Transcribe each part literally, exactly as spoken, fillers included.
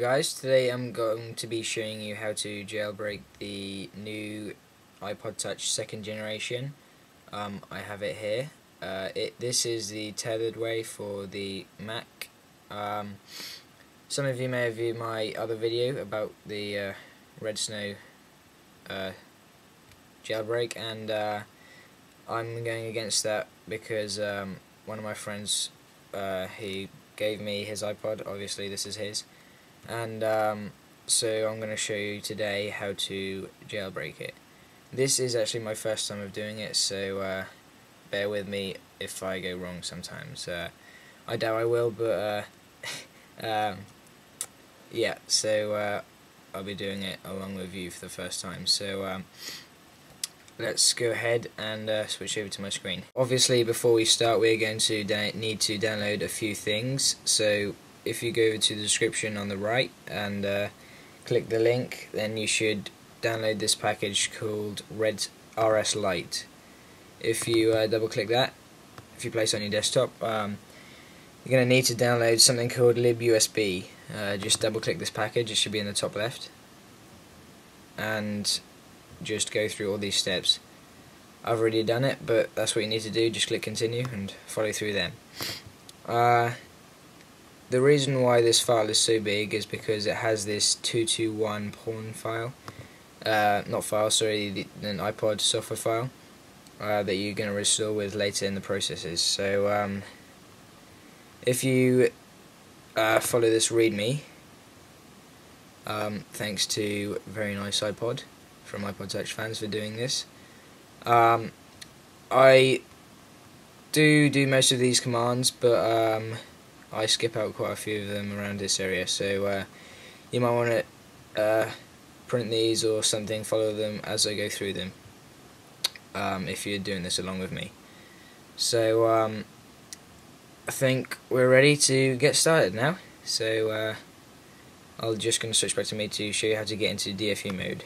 guys, today I'm going to be showing you how to jailbreak the new iPod Touch second generation. Um, I have it here. Uh, it this is the tethered way for the Mac. Um, some of you may have viewed my other video about the uh, RedSn0w uh, jailbreak, and uh, I'm going against that because um, one of my friends uh, he gave me his iPod. Obviously this is his. And um, so I'm going to show you today how to jailbreak it. This is actually my first time of doing it, so uh, bear with me if I go wrong sometimes. Uh, I doubt I will, but uh, um, yeah, so uh, I'll be doing it along with you for the first time. So um, let's go ahead and uh, switch over to my screen. Obviously before we start we're going to need to download a few things, so if you go over to the description on the right and uh, click the link, then you should download this package called RedSn0w Lite. If you uh, double click that, if you place it on your desktop, um, you're going to need to download something called LibUSB. Uh, just double click this package, it should be in the top left, and just go through all these steps. I've already done it, but that's what you need to do, just click continue and follow through them. Uh, The reason why this file is so big is because it has this two two one porn file, uh, not file, sorry, the, an iPod software file uh, that you're going to restore with later in the processes. So um, if you uh, follow this README, um, thanks to very nice iPod from iPod Touch fans for doing this, um, I do do most of these commands, but Um, I skip out quite a few of them around this area, so uh, you might want to uh, print these or something, follow them as I go through them, um, if you're doing this along with me. So um, I think we're ready to get started now, so uh, I'm just going to switch back to me to show you how to get into D F U mode.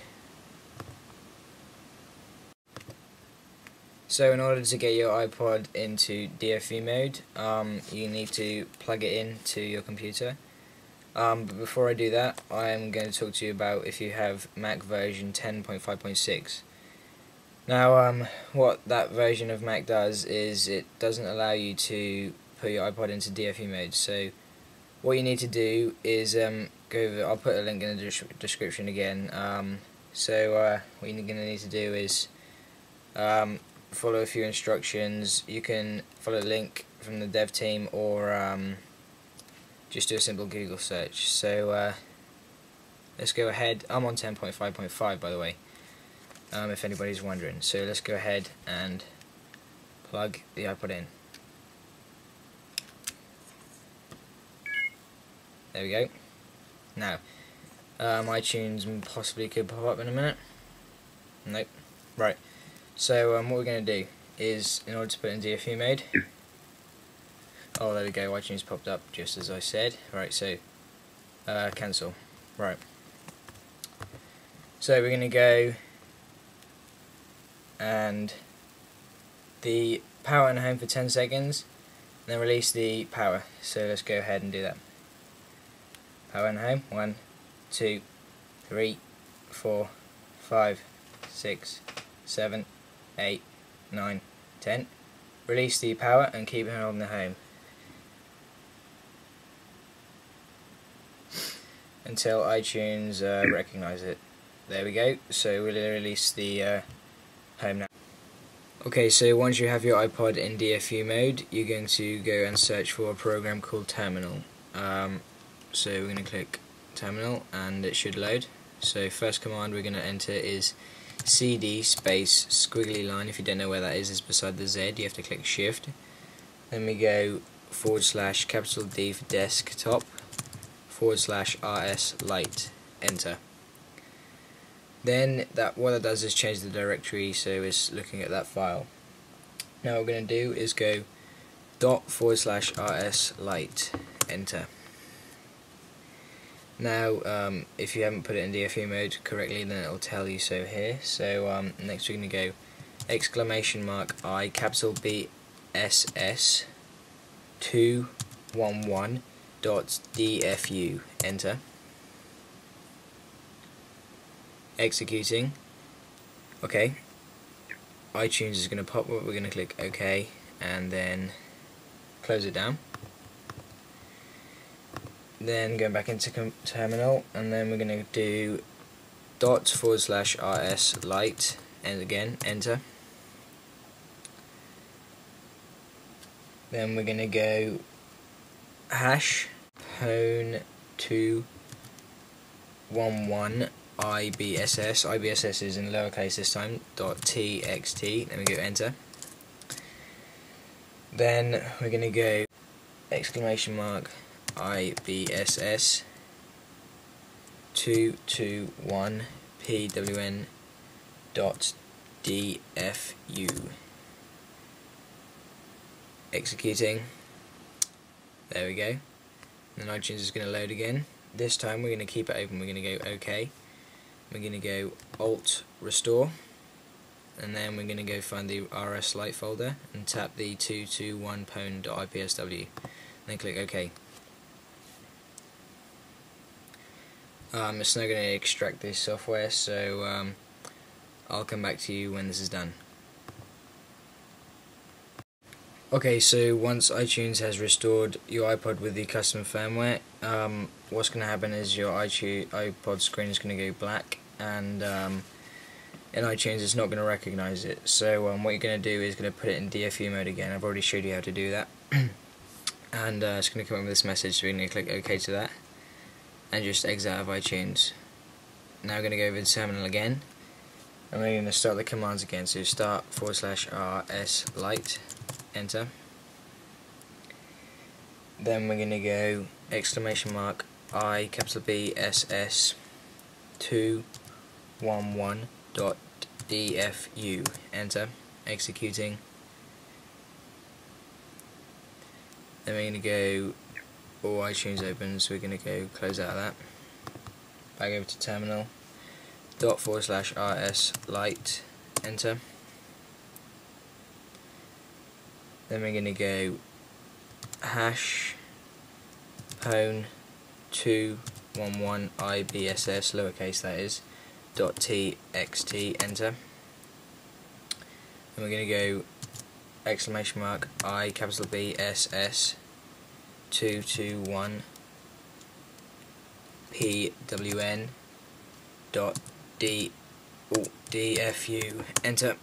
So in order to get your iPod into D F U mode, um, you need to plug it in to your computer. Um, but before I do that, I am going to talk to you about if you have Mac version ten point five point six. Now, um, what that version of Mac does is it doesn't allow you to put your iPod into D F U mode. So what you need to do is um, go over. I'll put a link in the des- description again. Um, so uh, what you're going to need to do is um, follow a few instructions. You can follow a link from the dev team, or um, just do a simple Google search. So uh, let's go ahead. I'm on ten point five point five, by the way, um, if anybody's wondering. So let's go ahead and plug the iPod in. There we go. Now um, iTunes possibly could pop up in a minute. Nope. Right. So um, what we're going to do is, in order to put in D F U mode, oh there we go, iTunes popped up just as I said. Right, so uh, cancel. Right. So we're going to go, and the power and home for ten seconds, then release the power. So let's go ahead and do that. Power and home. One, two, three, four, five, six, seven. eight, nine, ten. Release the power and keep it on the home until iTunes uh, recognize it. There we go. So we'll release the uh, home now. Okay, so once you have your iPod in D F U mode, you're going to go and search for a program called Terminal. Um, so we're going to click Terminal and it should load. So first command we're going to enter is cd space squiggly line. If you don't know where that is, it's beside the Z. You have to click shift. Then we go forward slash capital D for desktop, forward slash rslite, enter. Then that what that does is change the directory, so it's looking at that file. Now what we're going to do is go dot forward slash rslite, enter. Now, um, if you haven't put it in D F U mode correctly, then it'll tell you so here. So um, next we're going to go exclamation mark I capital B S S two one one dot D F U, enter. executing. Okay, iTunes is going to pop up, we're going to click OK and then close it down. Then going back into terminal, and then we're going to do dot forward slash rslite and again enter. Then we're going to go hash pwn two one one ibss, ibss is in lowercase this time, dot txt, then we go enter. Then we're going to go exclamation mark ibss two two one pwn dot dfu, executing. There we go. Then iTunes is going to load again. This time we're going to keep it open, we're going to go OK, we're going to go alt restore, and then we're going to go find the rslite folder and tap the two two one pwn dot I P S W and then click OK. Um, it's now going to extract this software, so um, I'll come back to you when this is done. Okay, so once iTunes has restored your iPod with the custom firmware, um, what's going to happen is your iTunes, iPod screen is going to go black, and um, in iTunes it's not going to recognize it. So um, what you're going to do is going to put it in D F U mode again. I've already showed you how to do that. And uh, it's going to come up with this message, so we're going to click OK to that and just exit out of iTunes. Now we're going to go over the terminal again, and we're going to start the commands again. So start forward slash rslite, enter. Then we're going to go exclamation mark I capital B S S two one one dot D F U, enter, executing. Then we're going to go all iTunes open, so we're going to go close out of that, back over to terminal, dot forward slash rslite, enter. Then we're going to go hash pwn two one one ibss, lowercase that is, dot txt, enter. And we're going to go exclamation mark I capital B S S two two one pwn dot d oh, dfu, enter,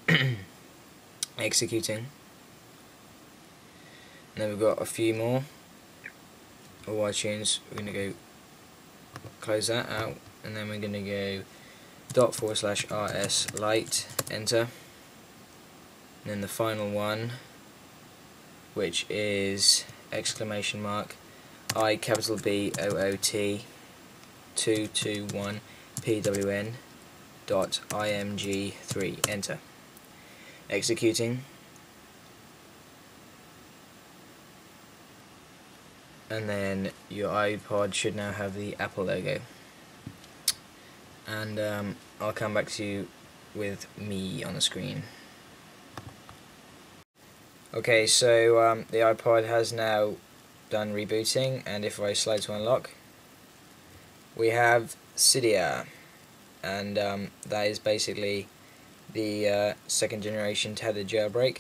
executing. And then we've got a few more. All iTunes, we're going to go close that out, and then we're going to go dot forward slash rslite, enter. And then the final one, which is exclamation mark I capital B O O T two two one pwn dot img three, enter, executing. And then your iPod should now have the Apple logo. And um, I'll come back to you with me on the screen. Okay, so um, the iPod has now done rebooting, and if I slide to unlock, we have Cydia, and um, that is basically the uh, second generation tethered jailbreak.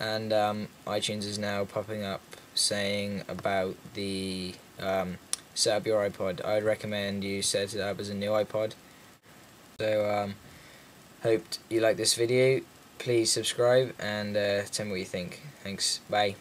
And um, iTunes is now popping up saying about the um, set up your iPod. I'd recommend you set it up as a new iPod. So um, hope you like this video. Please subscribe and uh, tell me what you think. Thanks. Bye.